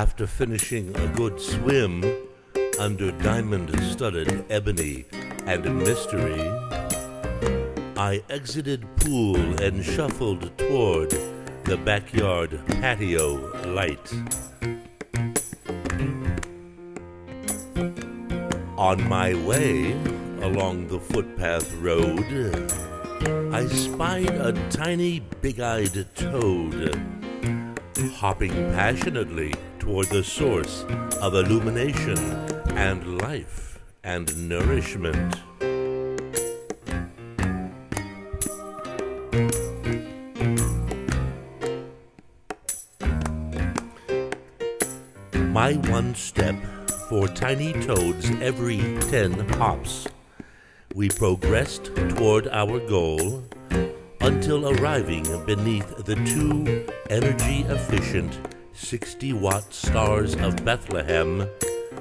after finishing a good swim under diamond-studded ebony and mystery, I exited pool and shuffled toward the backyard patio light. On my way along the footpath road, I spied a tiny big-eyed toad hopping passionately toward the source of illumination and life and nourishment. My one step for tiny toads every 10 hops. We progressed toward our goal until arriving beneath the 2 energy-efficient 60-watt stars of Bethlehem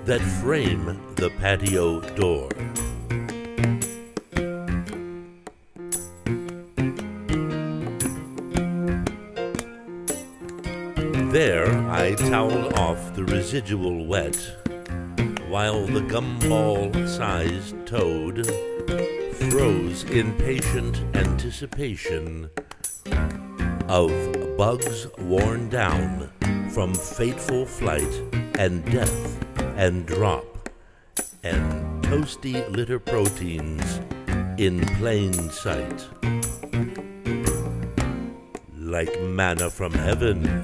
that frame the patio door. There I toweled off the residual wet while the gumball-sized toad froze in patient anticipation of bugs worn down from fateful flight and death and drop and toasty litter proteins in plain sight. Like manna from heaven,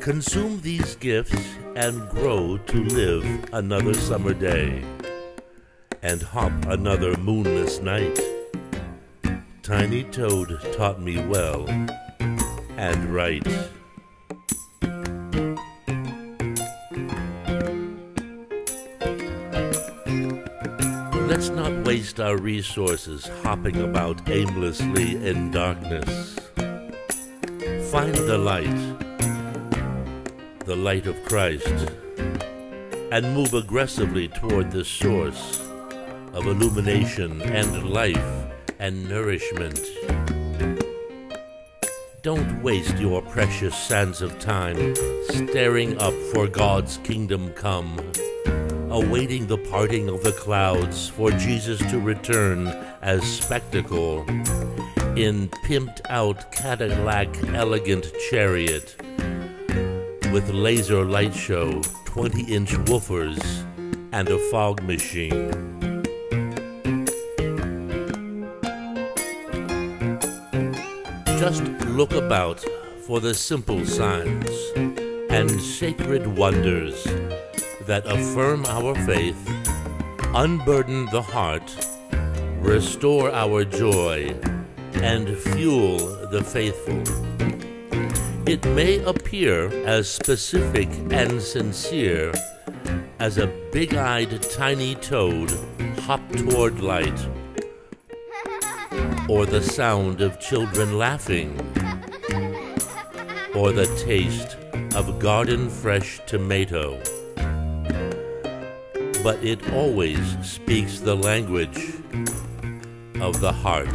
consume these gifts and grow to live another summer day and hop another moonless night. Tiny Toad taught me well and right. Let's not waste our resources hopping about aimlessly in darkness. Find the light of Christ, and move aggressively toward the source of illumination and life and nourishment. Don't waste your precious sands of time staring up for God's kingdom come, awaiting the parting of the clouds for Jesus to return as spectacle in pimped-out Cadillac-elegant chariot with laser light show, 20-inch woofers, and a fog machine. Just look about for the simple signs and sacred wonders that affirm our faith, unburden the heart, restore our joy, and fuel the faithful. It may appear as specific and sincere as a big-eyed tiny toad hop toward light, or the sound of children laughing, or the taste of garden-fresh tomato. But it always speaks the language of the heart.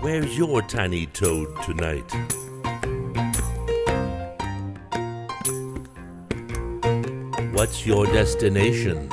Where's your tiny toad tonight? What's your destination?